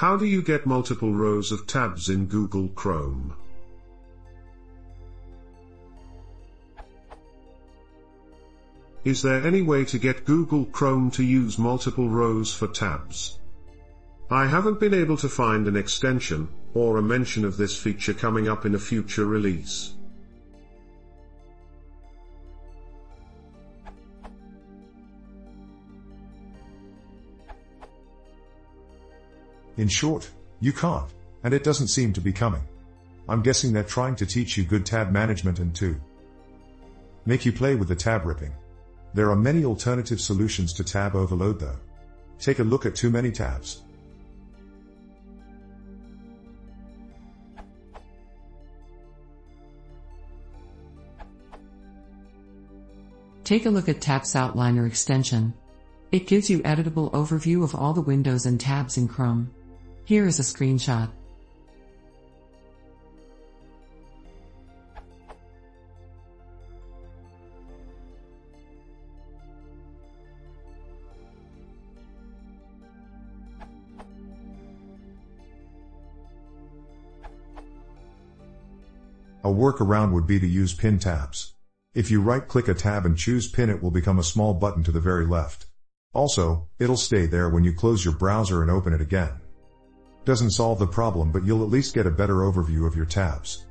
How do you get multiple rows of tabs in Google Chrome? Is there any way to get Google Chrome to use multiple rows for tabs? I haven't been able to find an extension, or a mention of this feature coming up in a future release. In short, you can't, and it doesn't seem to be coming. I'm guessing they're trying to teach you good tab management and to make you play with the tab ripping. There are many alternative solutions to tab overload though. Take a look at Too Many Tabs. Take a look at Tabs Outliner extension. It gives you editable overview of all the windows and tabs in Chrome. Here is a screenshot. A workaround would be to use pin tabs. If you right-click a tab and choose pin, it will become a small button to the very left. Also, it'll stay there when you close your browser and open it again. Doesn't solve the problem, but you'll at least get a better overview of your tabs.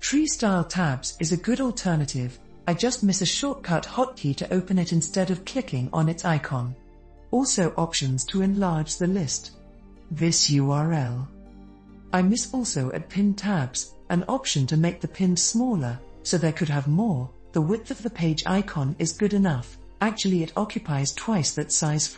Tree style tabs is a good alternative. I just miss a shortcut hotkey to open it instead of clicking on its icon. Also options to enlarge the list. This URL. I miss also at pinned tabs, an option to make the pin smaller, so they could have more. The width of the page icon is good enough. Actually it occupies twice that size.